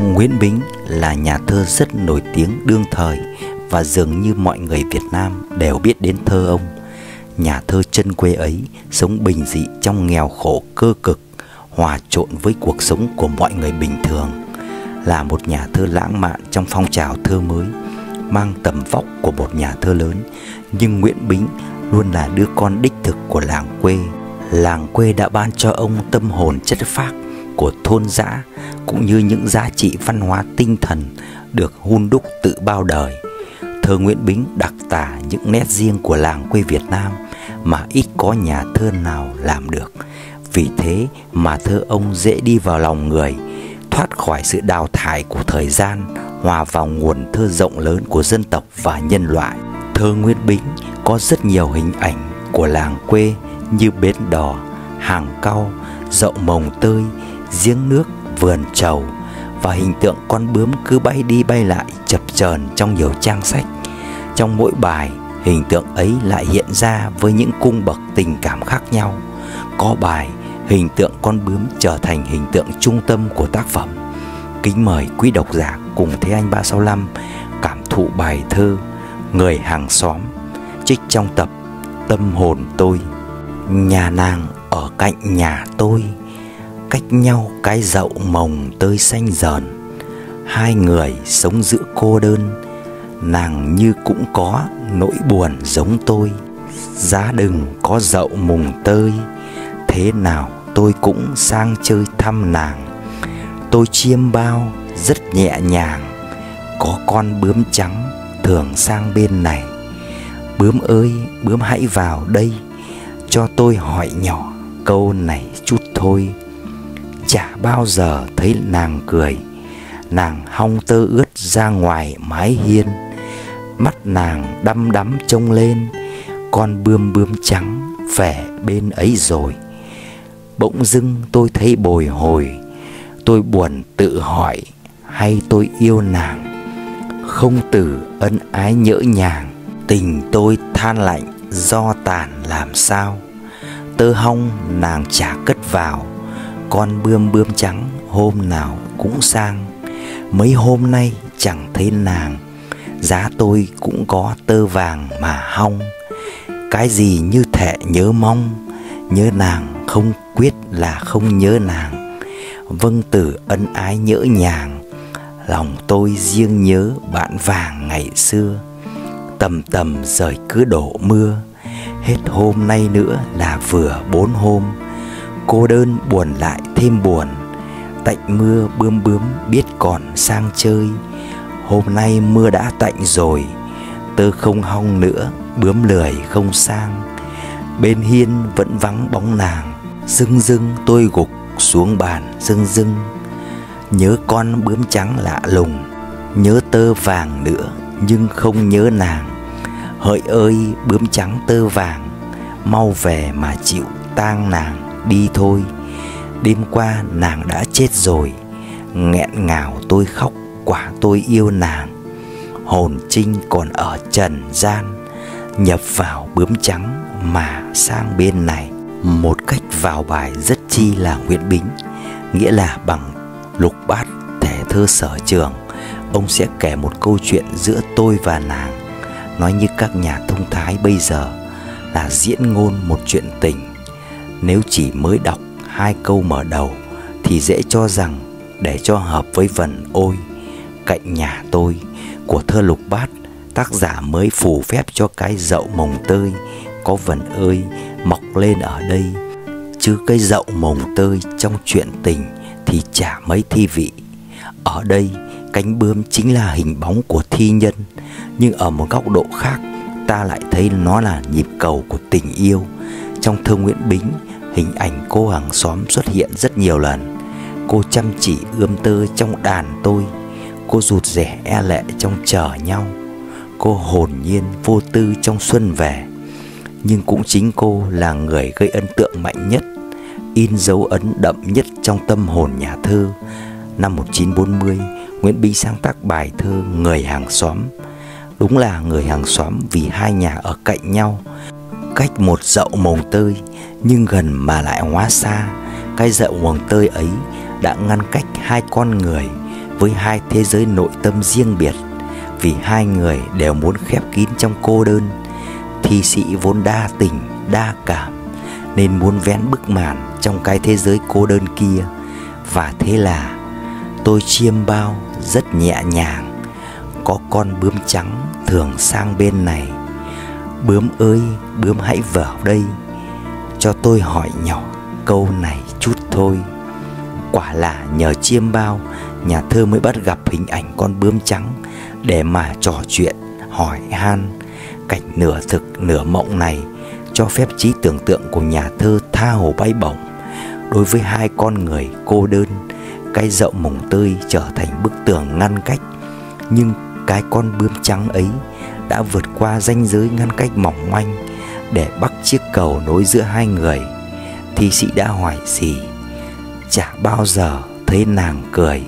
Nguyễn Bính là nhà thơ rất nổi tiếng đương thời và dường như mọi người Việt Nam đều biết đến thơ ông. Nhà thơ chân quê ấy sống bình dị trong nghèo khổ cơ cực, hòa trộn với cuộc sống của mọi người bình thường. Là một nhà thơ lãng mạn trong phong trào thơ mới, mang tầm vóc của một nhà thơ lớn, nhưng Nguyễn Bính luôn là đứa con đích thực của làng quê. Làng quê đã ban cho ông tâm hồn chất phác của thôn dã, cũng như những giá trị văn hóa tinh thần được hun đúc tự bao đời. Thơ Nguyễn Bính đặc tả những nét riêng của làng quê Việt Nam mà ít có nhà thơ nào làm được. Vì thế mà thơ ông dễ đi vào lòng người, thoát khỏi sự đào thải của thời gian, hòa vào nguồn thơ rộng lớn của dân tộc và nhân loại. Thơ Nguyễn Bính có rất nhiều hình ảnh của làng quê như bến đò, hàng cau, dậu mồng tơi, giếng nước, vườn trầu và hình tượng con bướm cứ bay đi bay lại chập chờn trong nhiều trang sách. Trong mỗi bài, hình tượng ấy lại hiện ra với những cung bậc tình cảm khác nhau. Có bài, hình tượng con bướm trở thành hình tượng trung tâm của tác phẩm. Kính mời quý độc giả cùng Thế Anh 365 cảm thụ bài thơ Người hàng xóm, trích trong tập Tâm hồn tôi. Nhà nàng ở cạnh nhà tôi, cách nhau cái dậu mồng tơi xanh dờn. Hai người sống giữa cô đơn, nàng như cũng có nỗi buồn giống tôi. Giá đừng có dậu mồng tơi, thế nào tôi cũng sang chơi thăm nàng. Tôi chiêm bao rất nhẹ nhàng, có con bướm trắng thường sang bên này. Bướm ơi, bướm hãy vào đây, cho tôi hỏi nhỏ câu này chút thôi. Chả bao giờ thấy nàng cười, nàng hong tơ ướt ra ngoài mái hiên. Mắt nàng đăm đắm trông lên, con bươm bướm trắng về bên ấy rồi. Bỗng dưng tôi thấy bồi hồi, tôi buồn tự hỏi hay tôi yêu nàng. Không từ ân ái nhỡ nhàng, tình tôi than lạnh do tàn làm sao. Tơ hong nàng chả cất vào, con bươm bươm trắng hôm nào cũng sang. Mấy hôm nay chẳng thấy nàng, giá tôi cũng có tơ vàng mà hong. Cái gì như thể nhớ mong, nhớ nàng không quyết là không nhớ nàng. Vâng từ ân ái nhỡ nhàng, lòng tôi riêng nhớ bạn vàng ngày xưa. Tầm tầm rời cứ đổ mưa, hết hôm nay nữa là vừa 4 hôm. Cô đơn buồn lại thêm buồn, tạnh mưa bươm bướm biết còn sang chơi. Hôm nay mưa đã tạnh rồi, tơ không hong nữa, bướm lười không sang. Bên hiên vẫn vắng bóng nàng, dưng dưng tôi gục xuống bàn dưng dưng. Nhớ con bướm trắng lạ lùng, nhớ tơ vàng nữa nhưng không nhớ nàng. Hỡi ơi bướm trắng tơ vàng, mau về mà chịu tang nàng đi thôi. Đêm qua nàng đã chết rồi, nghẹn ngào tôi khóc quả tôi yêu nàng. Hồn trinh còn ở trần gian, nhập vào bướm trắng mà sang bên này. Một cách vào bài rất chi là Nguyễn Bính, nghĩa là bằng lục bát thể thơ sở trường, ông sẽ kể một câu chuyện giữa tôi và nàng, nói như các nhà thông thái bây giờ là diễn ngôn một chuyện tình. Nếu chỉ mới đọc 2 câu mở đầu thì dễ cho rằng để cho hợp với vần ôi cạnh nhà tôi của thơ lục bát, tác giả mới phù phép cho cái dậu mồng tơi có vần ơi mọc lên ở đây, chứ cái dậu mồng tơi trong chuyện tình thì chả mấy thi vị. Ở đây cánh bươm chính là hình bóng của thi nhân, nhưng ở một góc độ khác ta lại thấy nó là nhịp cầu của tình yêu. Trong thơ Nguyễn Bính, hình ảnh cô hàng xóm xuất hiện rất nhiều lần. Cô chăm chỉ ươm tơ trong đàn tôi, cô rụt rẻ e lệ trong chờ nhau, cô hồn nhiên vô tư trong xuân về. Nhưng cũng chính cô là người gây ấn tượng mạnh nhất, in dấu ấn đậm nhất trong tâm hồn nhà thơ. Năm 1940, Nguyễn Bính sáng tác bài thơ Người hàng xóm. Đúng là người hàng xóm vì hai nhà ở cạnh nhau, cách một dậu mồng tơi nhưng gần mà lại hóa xa. Cái dậu mồng tơi ấy đã ngăn cách hai con người, với hai thế giới nội tâm riêng biệt, vì hai người đều muốn khép kín trong cô đơn. Thi sĩ vốn đa tình, đa cảm, nên muốn vén bức màn trong cái thế giới cô đơn kia. Và thế là tôi chiêm bao rất nhẹ nhàng, có con bướm trắng thường sang bên này. Bướm ơi, bướm hãy vào đây, cho tôi hỏi nhỏ câu này chút thôi. Quả là nhờ chiêm bao, nhà thơ mới bắt gặp hình ảnh con bướm trắng để mà trò chuyện, hỏi han. Cảnh nửa thực nửa mộng này cho phép trí tưởng tượng của nhà thơ tha hồ bay bổng. Đối với hai con người cô đơn, cái dậu mồng tơi trở thành bức tường ngăn cách, nhưng cái con bướm trắng ấy đã vượt qua ranh giới ngăn cách mỏng manh để bắc chiếc cầu nối giữa hai người. Thi sĩ đã hoài gì, chả bao giờ thấy nàng cười.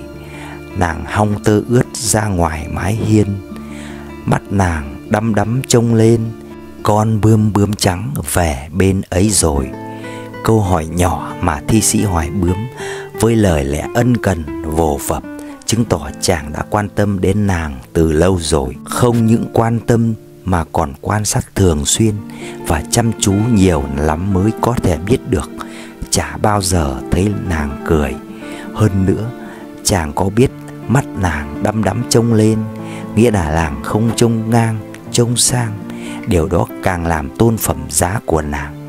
Nàng hong tơ ướt ra ngoài mái hiên, mắt nàng đăm đắm trông lên. Con bươm bướm trắng về bên ấy rồi. Câu hỏi nhỏ mà thi sĩ hỏi bướm với lời lẽ ân cần vồ vập chứng tỏ chàng đã quan tâm đến nàng từ lâu rồi. Không những quan tâm mà còn quan sát thường xuyên và chăm chú nhiều lắm mới có thể biết được chả bao giờ thấy nàng cười. Hơn nữa, chàng có biết mắt nàng đăm đắm trông lên, nghĩa là nàng không trông ngang, trông sang. Điều đó càng làm tôn phẩm giá của nàng.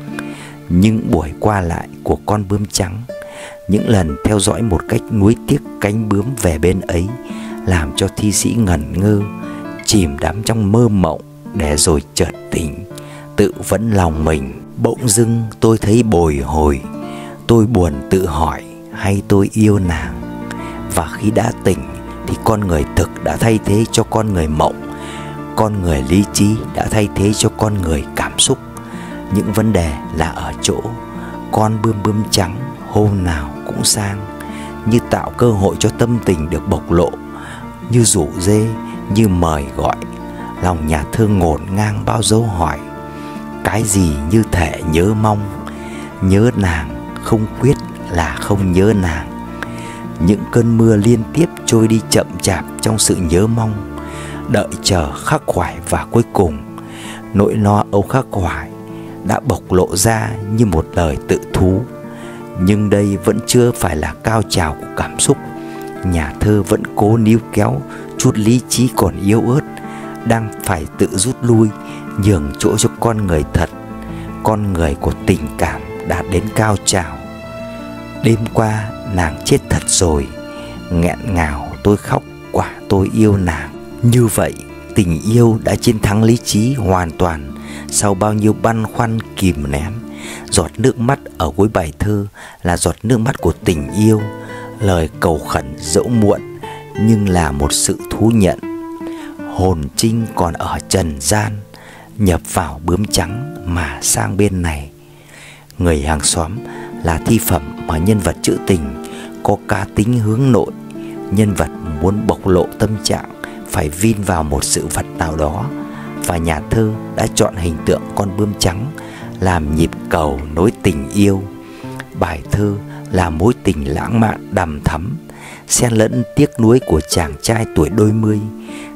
Những buổi qua lại của con bướm trắng, những lần theo dõi một cách nuối tiếc cánh bướm về bên ấy, làm cho thi sĩ ngẩn ngơ, chìm đắm trong mơ mộng, để rồi chợt tỉnh, tự vấn lòng mình. Bỗng dưng tôi thấy bồi hồi, tôi buồn tự hỏi hay tôi yêu nàng. Và khi đã tỉnh thì con người thực đã thay thế cho con người mộng, con người lý trí đã thay thế cho con người cảm xúc. Những vấn đề là ở chỗ con bươm bươm trắng hôm nào cũng sang, như tạo cơ hội cho tâm tình được bộc lộ, như rủ rê, như mời gọi. Lòng nhà thơ ngổn ngang bao dấu hỏi, cái gì như thể nhớ mong, nhớ nàng không quyết là không nhớ nàng. Những cơn mưa liên tiếp trôi đi chậm chạp trong sự nhớ mong, đợi chờ khắc khoải, và cuối cùng nỗi lo âu khắc khoải đã bộc lộ ra như một lời tự thú. Nhưng đây vẫn chưa phải là cao trào của cảm xúc. Nhà thơ vẫn cố níu kéo chút lý trí còn yếu ớt, đang phải tự rút lui, nhường chỗ cho con người thật, con người của tình cảm đạt đến cao trào. Đêm qua nàng chết thật rồi, nghẹn ngào tôi khóc quả tôi yêu nàng. Như vậy, tình yêu đã chiến thắng lý trí hoàn toàn. Sau bao nhiêu băn khoăn kìm nén, giọt nước mắt ở cuối bài thơ là giọt nước mắt của tình yêu. Lời cầu khẩn dẫu muộn nhưng là một sự thú nhận. Hồn trinh còn ở trần gian, nhập vào bướm trắng mà sang bên này. Người hàng xóm là thi phẩm mà nhân vật trữ tình có cá tính hướng nội. Nhân vật muốn bộc lộ tâm trạng phải vin vào một sự vật nào đó, và nhà thơ đã chọn hình tượng con bướm trắng làm nhịp cầu nối tình yêu. Bài thơ là mối tình lãng mạn đằm thắm, xen lẫn tiếc nuối của chàng trai tuổi đôi mươi.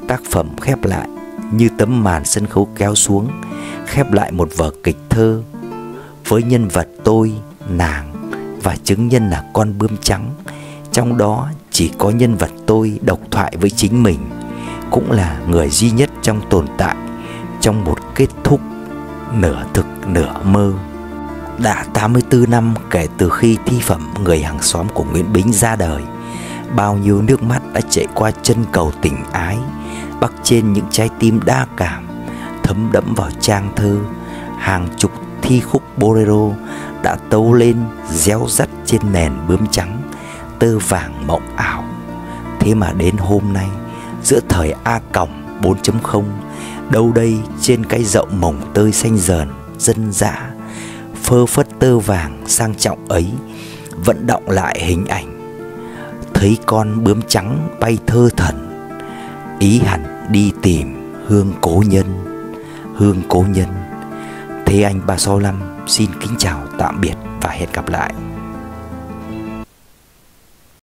Tác phẩm khép lại như tấm màn sân khấu kéo xuống, khép lại một vở kịch thơ với nhân vật tôi, nàng và chứng nhân là con bướm trắng. Trong đó chỉ có nhân vật tôi độc thoại với chính mình, cũng là người duy nhất trong tồn tại, trong một kết thúc nửa thực nửa mơ. Đã 84 năm kể từ khi thi phẩm Người hàng xóm của Nguyễn Bính ra đời, bao nhiêu nước mắt đã chảy qua chân cầu tình ái, bắc trên những trái tim đa cảm, thấm đẫm vào trang thơ. Hàng chục thi khúc bolero đã tấu lên réo rắt trên nền bướm trắng, tơ vàng mộng ảo. Thế mà đến hôm nay, giữa thời A còng 4.0, đâu đây trên cái dậu mồng tơi xanh dờn, dân dã, phơ phất tơ vàng sang trọng ấy vẫn đọng lại hình ảnh. Thấy con bướm trắng bay thơ thẩn, ý hẳn đi tìm hương cố nhân, hương cố nhân. Thế Anh 365 xin kính chào tạm biệt và hẹn gặp lại.